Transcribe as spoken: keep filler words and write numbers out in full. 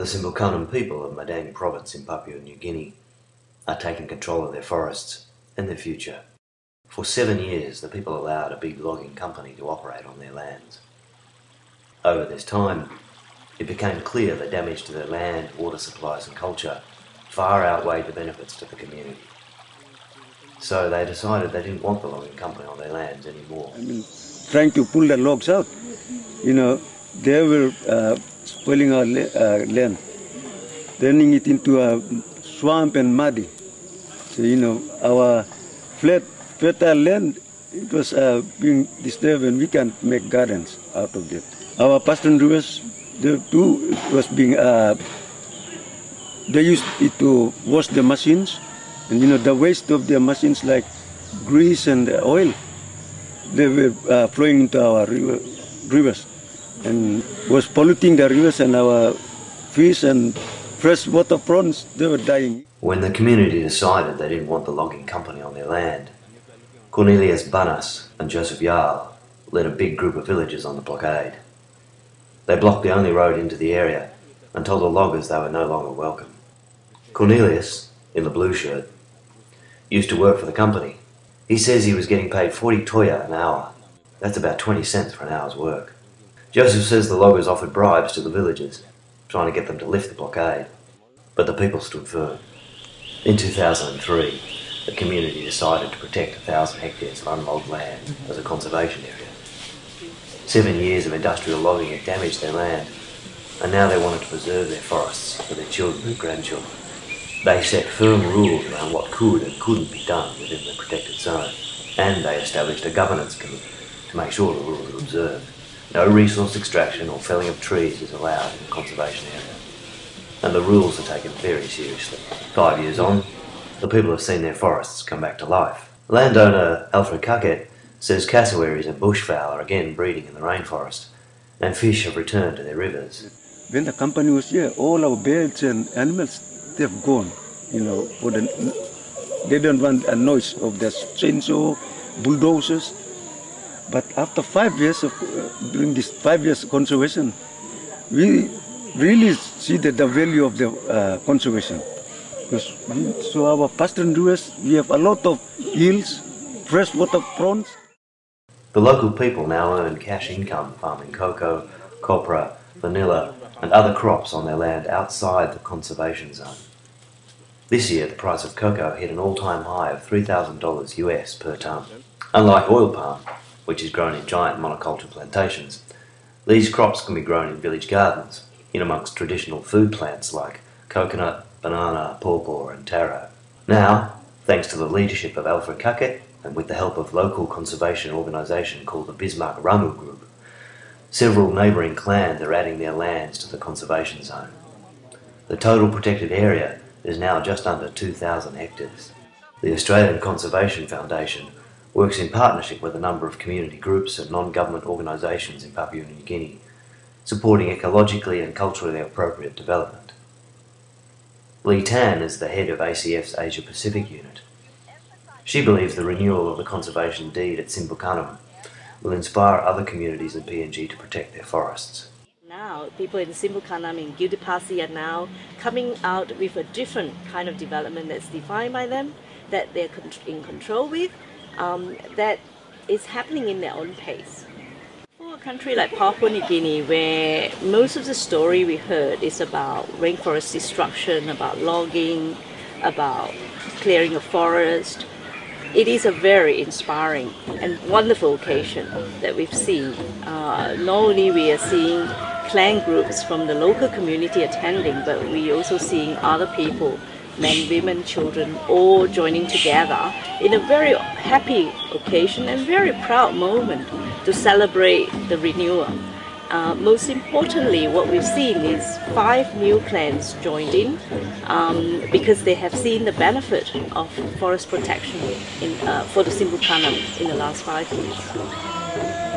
The Simbukanam people of Madang province in Papua New Guinea are taking control of their forests and their future. For seven years, the people allowed a big logging company to operate on their lands. Over this time, it became clear the damage to their land, water supplies and culture far outweighed the benefits to the community. So they decided they didn't want the logging company on their lands anymore. I mean, trying to pull the logs out, you know, they were uh, spoiling our uh, land, turning it into a swamp and muddy. So, you know, our flat, fertile land, it was uh, being disturbed, and we can't make gardens out of it. Our Paston rivers, there too, it was being, uh, they used it to wash the machines, and you know, the waste of the machines like grease and oil, they were uh, flowing into our river, rivers, and was polluting the rivers, and our fish and freshwater prawns, they were dying. When the community decided they didn't want the logging company on their land, Cornelius Banas and Joseph Yarl led a big group of villagers on the blockade. They blocked the only road into the area and told the loggers they were no longer welcome. Cornelius, in the blue shirt, used to work for the company. He says he was getting paid forty toya an hour. That's about twenty cents for an hour's work. Joseph says the loggers offered bribes to the villagers, trying to get them to lift the blockade. But the people stood firm. In two thousand three, the community decided to protect one thousand hectares of unlogged land as a conservation area. Seven years of industrial logging had damaged their land, and now they wanted to preserve their forests for their children and grandchildren. They set firm rules around what could and couldn't be done within the protected zone, and they established a governance committee to make sure the rules are observed. No resource extraction or felling of trees is allowed in the conservation area, and the rules are taken very seriously. Five years on, the people have seen their forests come back to life. Landowner Alfred Kaket says cassowaries and bushfowl are again breeding in the rainforest, and fish have returned to their rivers. When the company was here, all our birds and animals, they've gone, you know, for the, they don't want a noise of the chainsaw, bulldozers. But after five years of, uh, during this five years conservation, we really see that the value of the uh, conservation. Because we, so our pastoral rivers, we have a lot of eels, freshwater prawns. The local people now earn cash income farming cocoa, copra, vanilla and other crops on their land outside the conservation zone. This year the price of cocoa hit an all-time high of three thousand dollars U S per tonne. Unlike oil palm, which is grown in giant monoculture plantations, these crops can be grown in village gardens, in amongst traditional food plants like coconut, banana, pawpaw and taro. Now, thanks to the leadership of Alfred Kaket and with the help of local conservation organisation called the Bismarck Ramu Group, several neighbouring clans are adding their lands to the conservation zone. The total protected area is now just under two thousand hectares. The Australian Conservation Foundation works in partnership with a number of community groups and non-government organisations in Papua New Guinea, supporting ecologically and culturally appropriate development. Lee Tan is the head of A C F's Asia Pacific unit. She believes the renewal of the conservation deed at Simbukanam will inspire other communities in P N G to protect their forests. Now, people in Simbukanam and Gildipasi are now coming out with a different kind of development that's defined by them, that they're in control with, Um, that is happening in their own pace. For a country like Papua New Guinea, where most of the story we heard is about rainforest destruction, about logging, about clearing of forest, it is a very inspiring and wonderful occasion that we've seen. Uh, not only we are seeing clan groups from the local community attending, but we're also seeing other people, men, women, children, all joining together in a very happy occasion and very proud moment to celebrate the renewal. Uh, most importantly, what we've seen is five new clans joined in um, because they have seen the benefit of forest protection in, uh, for the Simbukanam in the last five years.